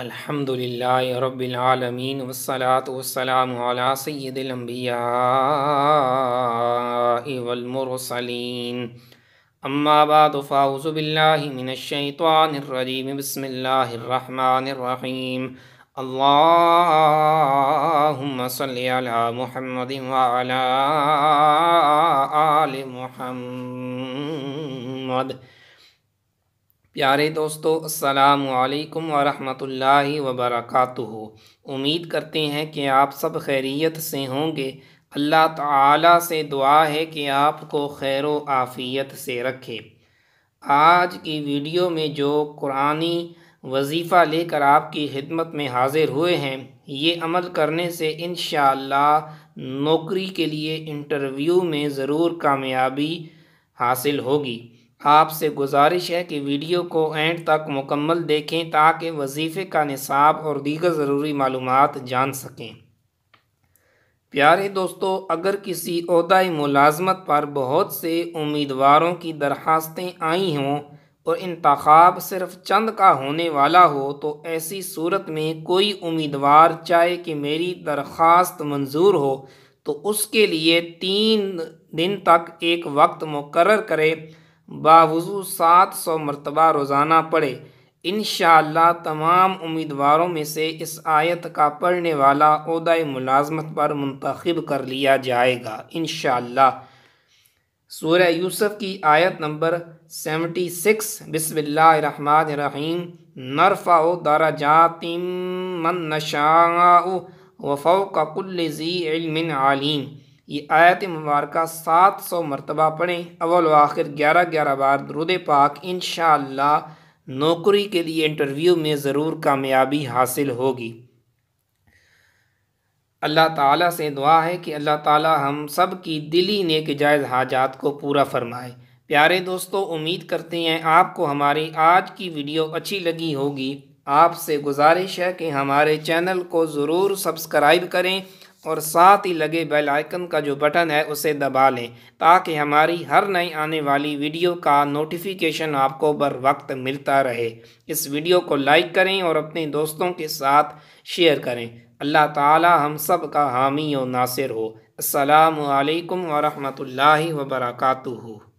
अल्हम्दुलिल्लाहि रब्बिल आलमीन वस्सलातु वस्सलामु अला सय्यिदिल अंबिया वल मुरसलीन अम्मा बादु फ़ाऊज़ु बिल्लाहि मिनश शैतानिर रजीम बिस्मिल्लाहिर रहमानिर रहीम अल्लाहुम्मा सल्लि अला मुहम्मदिन व अला आलि मुहम्मद। प्यारे दोस्तों, अस्सलामु अलैकुम व रहमतुल्लाहि व बरकातुहू। उम्मीद करते हैं कि आप सब खैरियत से होंगे। अल्लाह ताला से दुआ है कि आपको खैर व आफ़ियत से रखे। आज की वीडियो में जो कुरानी वजीफ़ा लेकर आपकी खिदमत में हाज़िर हुए हैं, ये अमल करने से इंशाअल्लाह नौकरी के लिए इंटरव्यू में ज़रूर कामयाबी हासिल होगी। आपसे गुजारिश है कि वीडियो को एंड तक मुकम्मल देखें ताकि वजीफ़े का निसाब और दीगर ज़रूरी मालूमात जान सकें। प्यारे दोस्तों, अगर किसी ओहदाई मुलाजमत पर बहुत से उम्मीदवारों की दरखास्तें आई हों और इंतखाब सिर्फ चंद का होने वाला हो, तो ऐसी सूरत में कोई उम्मीदवार चाहे कि मेरी दरखास्त मंजूर हो तो उसके लिए 3 दिन तक एक वक्त मुकर्रर करे, बावजूद 700 मरतबा रोज़ाना पढ़े। इंशाअल्लाह तमाम उम्मीदवारों में से इस आयत का पढ़ने वाला ओहदाए मुलाजमत पर मुंतखब कर लिया जाएगा इंशाअल्लाह। सूरह यूसुफ की आयत नंबर 76 बिस्मिल्लाहिर्रहमानिर्रहीम नरफ़अु दरजातिम मन नशाअु व फौक़ कुल्लि ज़ी इल्मिन आलीम। ये आयत मुबारक 700 मरतबा पढ़ें, अव्वल आखिर 11-11 बार दुरूद पाक। इंशाअल्लाह नौकरी के लिए इंटरव्यू में ज़रूर कामयाबी हासिल होगी। अल्लाह ताला से दुआ है कि अल्लाह ताला हम सब की दिली नेक जायज़ हाजात को पूरा फरमाए। प्यारे दोस्तों, उम्मीद करते हैं आपको हमारी आज की वीडियो अच्छी लगी होगी। आपसे गुजारिश है कि हमारे चैनल को ज़रूर सब्सक्राइब करें और साथ ही लगे बेल आइकन का जो बटन है उसे दबा लें ताकि हमारी हर नई आने वाली वीडियो का नोटिफिकेशन आपको बर वक्त मिलता रहे। इस वीडियो को लाइक करें और अपने दोस्तों के साथ शेयर करें। अल्लाह ताला हम सब का हामी और नासिर हो। अस्सलामु अलैकुम व रहमतुल्लाहि व बरकातुहू।